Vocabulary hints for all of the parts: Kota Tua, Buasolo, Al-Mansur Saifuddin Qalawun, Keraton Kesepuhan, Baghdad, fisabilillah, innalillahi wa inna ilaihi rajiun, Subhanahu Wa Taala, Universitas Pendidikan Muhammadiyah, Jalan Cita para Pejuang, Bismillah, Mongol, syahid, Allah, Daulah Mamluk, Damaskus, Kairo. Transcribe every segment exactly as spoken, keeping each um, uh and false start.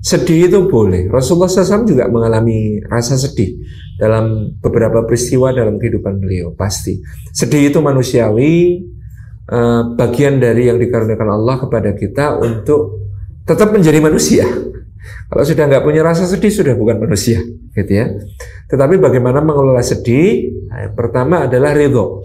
Sedih itu boleh. Rasulullah shallallahu alaihi wasallam juga mengalami rasa sedih dalam beberapa peristiwa dalam kehidupan beliau, pasti. Sedih itu manusiawi, bagian dari yang dikaruniakan Allah kepada kita untuk tetap menjadi manusia. Kalau sudah nggak punya rasa sedih, sudah bukan manusia, gitu ya. Tetapi bagaimana mengelola sedih? Nah, yang pertama adalah ridho.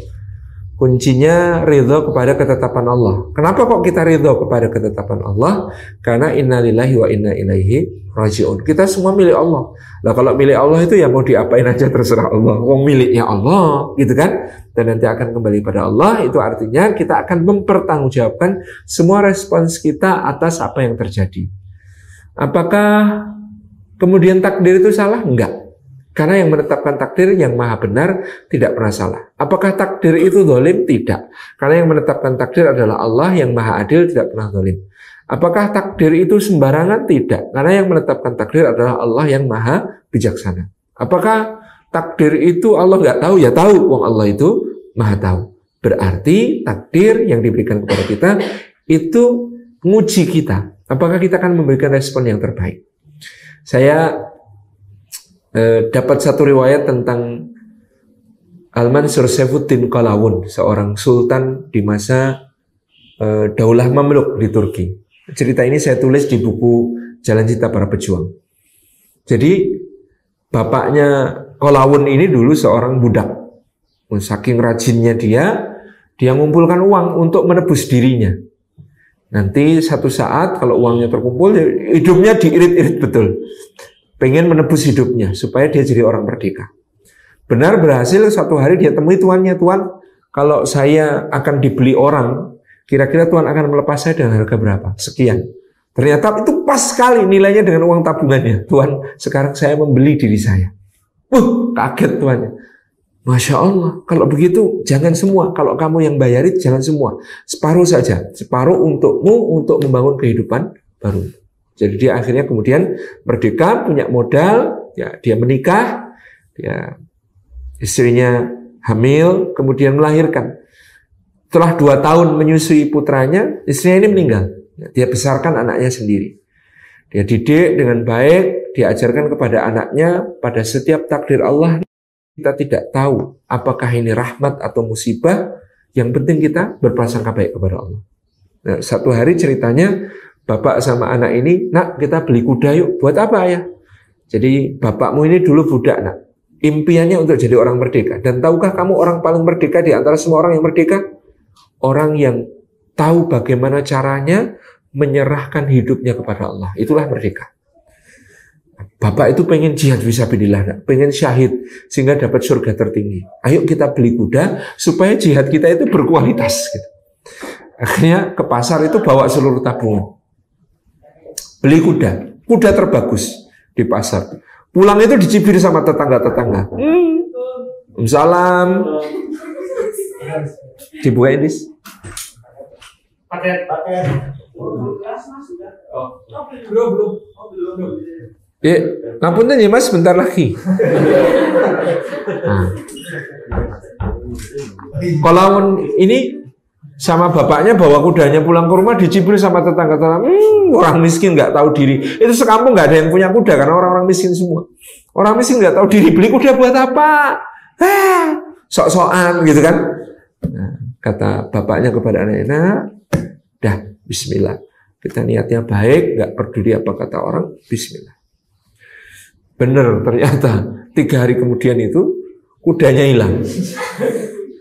Kuncinya ridho kepada ketetapan Allah. Kenapa kok kita ridho kepada ketetapan Allah? Karena innalillahi wa inna ilaihi rajiun. Kita semua milik Allah. Nah, kalau milik Allah itu ya mau diapain aja terserah Allah. Wong miliknya Allah, gitu kan? Dan nanti akan kembali pada Allah. Itu artinya kita akan mempertanggungjawabkan semua respons kita atas apa yang terjadi. Apakah kemudian takdir itu salah? Enggak. Karena yang menetapkan takdir yang maha benar tidak pernah salah. Apakah takdir itu zalim? Tidak. Karena yang menetapkan takdir adalah Allah yang maha adil, tidak pernah zalim. Apakah takdir itu sembarangan? Tidak. Karena yang menetapkan takdir adalah Allah yang maha bijaksana. Apakah takdir itu Allah nggak tahu? Ya tahu. Wong Allah itu maha tahu. Berarti takdir yang diberikan kepada kita itu nguji kita. Apakah kita akan memberikan respon yang terbaik? Saya dapat satu riwayat tentang Al-Mansur Saifuddin Qalawun, seorang sultan di masa Daulah Mamluk di Turki. Cerita ini saya tulis di buku Jalan Cita Para Pejuang. Jadi bapaknya Qalawun ini dulu seorang budak. Saking rajinnya dia, dia ngumpulkan uang untuk menebus dirinya. Nanti satu saat kalau uangnya terkumpul, hidupnya diirit-irit betul. Pengen menebus hidupnya, supaya dia jadi orang merdeka. Benar berhasil, suatu hari dia temui tuannya, "Tuan, kalau saya akan dibeli orang, kira-kira Tuan akan melepas saya dengan harga berapa?" "Sekian." "Ternyata itu pas sekali nilainya dengan uang tabungannya. Tuan, sekarang saya membeli diri saya." "Wuh," kaget tuannya. "Masya Allah, kalau begitu jangan semua. Kalau kamu yang bayarin, jangan semua. Separuh saja, separuh untukmu untuk membangun kehidupan baru." Jadi dia akhirnya kemudian merdeka, punya modal, ya, dia menikah, ya, istrinya hamil, kemudian melahirkan. Setelah dua tahun menyusui putranya, istrinya ini meninggal. Dia besarkan anaknya sendiri. Dia didik dengan baik, diajarkan kepada anaknya, pada setiap takdir Allah, kita tidak tahu apakah ini rahmat atau musibah, yang penting kita berprasangka baik kepada Allah. Nah, satu hari ceritanya, bapak sama anak ini, "Nak, kita beli kuda yuk." "Buat apa, Ayah?" "Jadi bapakmu ini dulu budak, Nak. Impiannya untuk jadi orang merdeka. Dan tahukah kamu orang paling merdeka di antara semua orang yang merdeka? Orang yang tahu bagaimana caranya menyerahkan hidupnya kepada Allah. Itulah merdeka. Bapak itu pengen jihad fisabilillah, Nak. Pengen syahid sehingga dapat surga tertinggi. Ayo kita beli kuda supaya jihad kita itu berkualitas." Gitu. Akhirnya ke pasar itu bawa seluruh tabungan. Beli kuda, kuda terbagus di pasar. Pulang itu dicibir sama tetangga-tetangga. "Hmm, salam." Dibuka ini. "Ya, ngapunten ya Mas, bentar lagi." Nah. Kalau ini sama bapaknya bawa kudanya pulang ke rumah, dicibir sama tetangga-tetangga. "Hmm, orang miskin nggak tahu diri." Itu sekampung nggak ada yang punya kuda karena orang-orang miskin semua. Orang miskin nggak tahu diri, beli kuda buat apa? "Ah, sok-sokan," gitu kan? Nah, kata bapaknya kepada anaknya, "Nah, dah, Bismillah. Kita niatnya baik, nggak peduli apa kata orang. Bismillah." Bener, ternyata tiga hari kemudian itu kudanya hilang.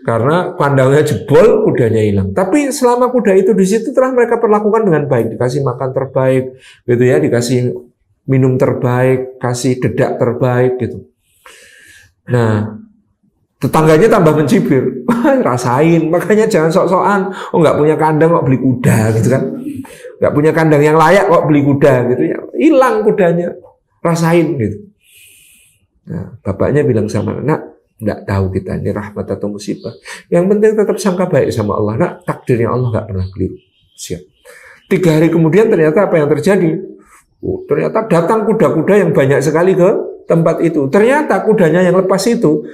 Karena kandangnya jebol, kudanya hilang. Tapi selama kuda itu di situ telah mereka perlakukan dengan baik, dikasih makan terbaik, gitu ya, dikasih minum terbaik, kasih dedak terbaik, gitu. Nah, tetangganya tambah mencibir, "Rasain, makanya jangan sok-sokan. Oh, nggak punya kandang kok beli kuda," gitu kan? "Nggak punya kandang yang layak kok beli kuda," gitu ya. Hilang kudanya, rasain, gitu. Nah, bapaknya bilang sama anak, "Nggak tahu kita ini rahmat atau musibah. Yang penting tetap sangka baik sama Allah, Nak. Takdirnya Allah nggak pernah keliru." Siap. Tiga hari kemudian ternyata apa yang terjadi? Oh, ternyata datang kuda-kuda yang banyak sekali ke tempat itu. Ternyata kudanya yang lepas itu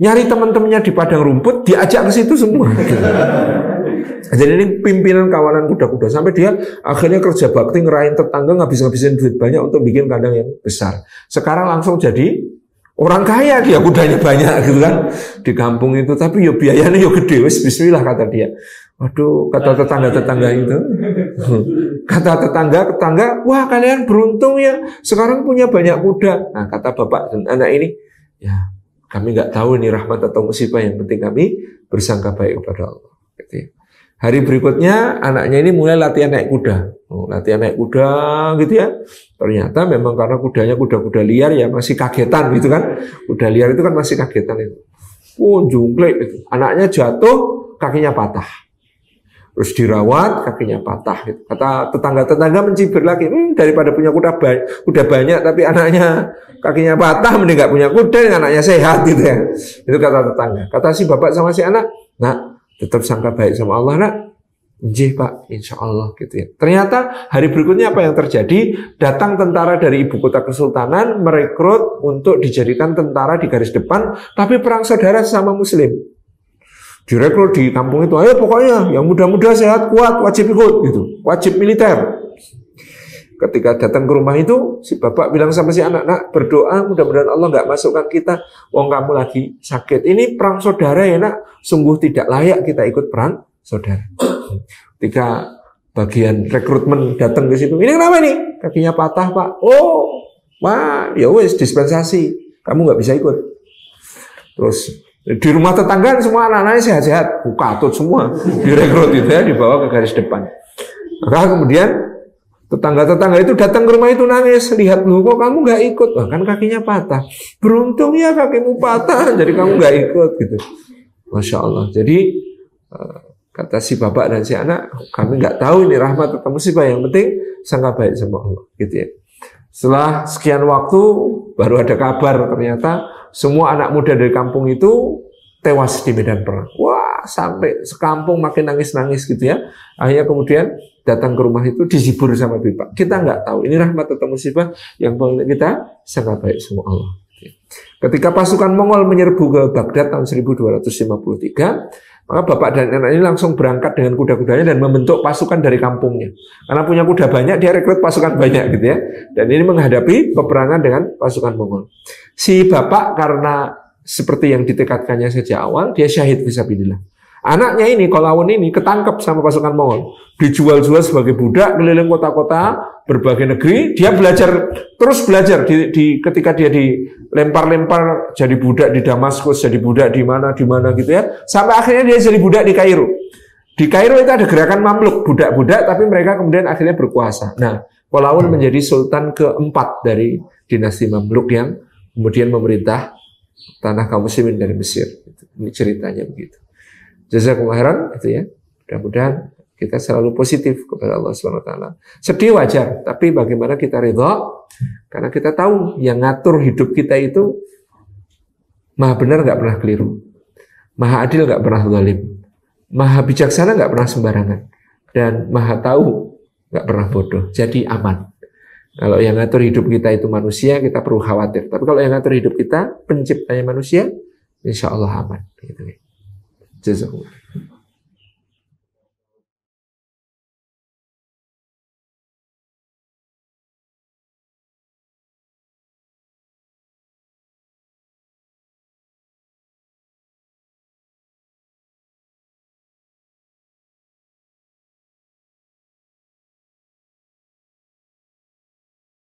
nyari teman-temannya di padang rumput, diajak ke situ semua. Jadi ini pimpinan kawanan kuda-kuda. Sampai dia akhirnya kerja bakti, ngerahin tetangga, ngabis-ngabisin duit banyak untuk bikin kandang yang besar. Sekarang langsung jadi orang kaya dia, kudanya banyak gitu kan. Di kampung itu. Tapi yo biayanya yo gede. Wis, bismillah kata dia. Waduh, kata tetangga-tetangga itu. Kata tetangga-tetangga, wah kalian beruntung ya. Sekarang punya banyak kuda. Nah, kata bapak dan anak ini, ya kami nggak tahu ini rahmat atau musibah. Yang penting kami bersangka baik kepada Allah. Gitu. Hari berikutnya anaknya ini mulai latihan naik kuda, oh, latihan naik kuda gitu ya. Ternyata memang karena kudanya kuda-kuda liar ya masih kagetan gitu kan. Kuda liar itu kan masih kagetan itu. Oh, jungklik gitu. Anaknya jatuh, kakinya patah. Terus dirawat, kakinya patah. Gitu. Kata tetangga-tetangga mencibir lagi, hmm, daripada punya kuda banyak, kuda banyak tapi anaknya kakinya patah, mending nggak punya kuda, anaknya sehat gitu ya. Itu kata tetangga. Kata si bapak sama si anak, nah. Tetap sangka baik sama Allah, nak. Nggih, Pak, insya Allah gitu ya. Ternyata hari berikutnya apa yang terjadi? Datang tentara dari ibu kota kesultanan merekrut untuk dijadikan tentara di garis depan, tapi perang saudara sama muslim. Direkrut di kampung itu, ayo pokoknya yang muda-muda sehat kuat wajib ikut gitu. Wajib militer. Ketika datang ke rumah itu, si bapak bilang sama si anak, nak, berdoa mudah-mudahan Allah nggak masukkan kita, wong kamu lagi sakit. Ini perang saudara ya, nak. Sungguh tidak layak kita ikut perang saudara. Ketika bagian rekrutmen datang ke situ, ini kenapa nih? Kakinya patah, Pak. Oh, wah, ya wes dispensasi. Kamu nggak bisa ikut. Terus di rumah tetangga semua anak-anaknya sehat-sehat, bukatut semua, direkrut itu ya, dibawa ke garis depan. Maka kemudian tetangga-tetangga itu datang ke rumah itu nangis, lihat lu kok kamu nggak ikut, bahkan kakinya patah. Beruntung ya kakimu patah, jadi kamu nggak ikut gitu. Masya Allah. Jadi kata si bapak dan si anak, kami nggak tahu ini rahmat atau musibah, yang penting sangka baik sama Allah gitu ya. Setelah sekian waktu baru ada kabar, ternyata semua anak muda dari kampung itu tewas di medan perang. Wah, sampai sekampung makin nangis-nangis gitu ya. Akhirnya kemudian datang ke rumah itu dihibur sama bapak. Kita nggak tahu ini rahmat atau musibah, yang penting kita sangka baik sama Allah. Ketika pasukan Mongol menyerbu ke Baghdad tahun seribu dua ratus lima puluh tiga, maka bapak dan anak ini langsung berangkat dengan kuda-kudanya dan membentuk pasukan dari kampungnya. Karena punya kuda banyak, dia rekrut pasukan banyak gitu ya. Dan ini menghadapi peperangan dengan pasukan Mongol. Si bapak karena seperti yang ditekadkannya sejak awal, dia syahid fisabilillah. Anaknya ini, Qalawun ini, ketangkep sama pasukan Mongol. Dijual-jual sebagai budak, keliling kota-kota, berbagai negeri. Dia belajar, terus belajar. Di, di, ketika dia dilempar-lempar, jadi budak di Damaskus, jadi budak di mana, di mana gitu ya. Sampai akhirnya dia jadi budak di Kairo. Di Kairo itu ada gerakan Mamluk, budak-budak, tapi mereka kemudian akhirnya berkuasa. Nah, Qalawun menjadi sultan keempat dari dinasti Mamluk yang kemudian memerintah tanah kaum muslimin dari Mesir. Ini ceritanya begitu. Jazakumullah khairan gitu ya. Mudah-mudahan kita selalu positif kepada Allah Subhanahu Wa Taala. Sedih wajar, tapi bagaimana kita ridha? Karena kita tahu yang ngatur hidup kita itu Maha benar nggak pernah keliru, Maha adil nggak pernah zalim, Maha bijaksana nggak pernah sembarangan, dan Maha tahu nggak pernah bodoh. Jadi aman. Kalau yang ngatur hidup kita itu manusia, kita perlu khawatir. Tapi kalau yang ngatur hidup kita penciptanya manusia, insya Allah aman. Gitu ya. Jazakumullah.